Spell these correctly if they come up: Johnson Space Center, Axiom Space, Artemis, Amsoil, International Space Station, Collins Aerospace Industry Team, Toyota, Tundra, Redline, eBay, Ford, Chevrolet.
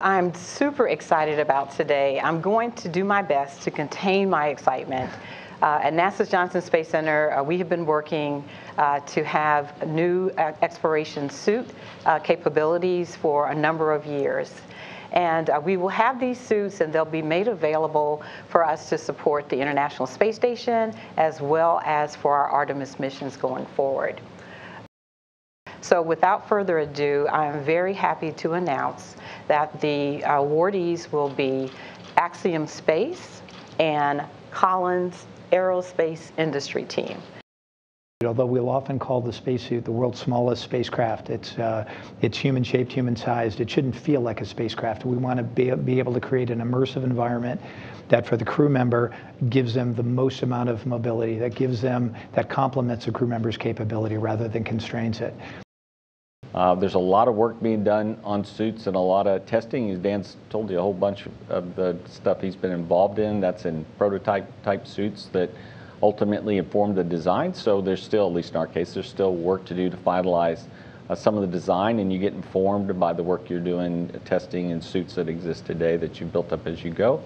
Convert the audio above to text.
I'm super excited about today. I'm going to do my best to contain my excitement. At NASA's Johnson Space Center, we have been working to have a new exploration suit capabilities for a number of years. And we will have these suits, and they'll be made available for us to support the International Space Station as well as for our Artemis missions going forward. So without further ado, I am very happy to announce that the awardees will be Axiom Space and Collins Aerospace Industry Team. Although we'll often call the spacesuit the world's smallest spacecraft, it's human-shaped, human-sized. It shouldn't feel like a spacecraft. We want to be able to create an immersive environment that, for the crew member, gives them the most amount of mobility, that complements a crew member's capability rather than constrains it. There's a lot of work being done on suits and a lot of testing. Dan's told you a whole bunch of the stuff he's been involved in. That's in prototype suits that ultimately inform the design. So there's still, at least in our case, there's still work to do to finalize some of the design, and you get informed by the work you're doing, testing, and suits that exist today that you built up as you go.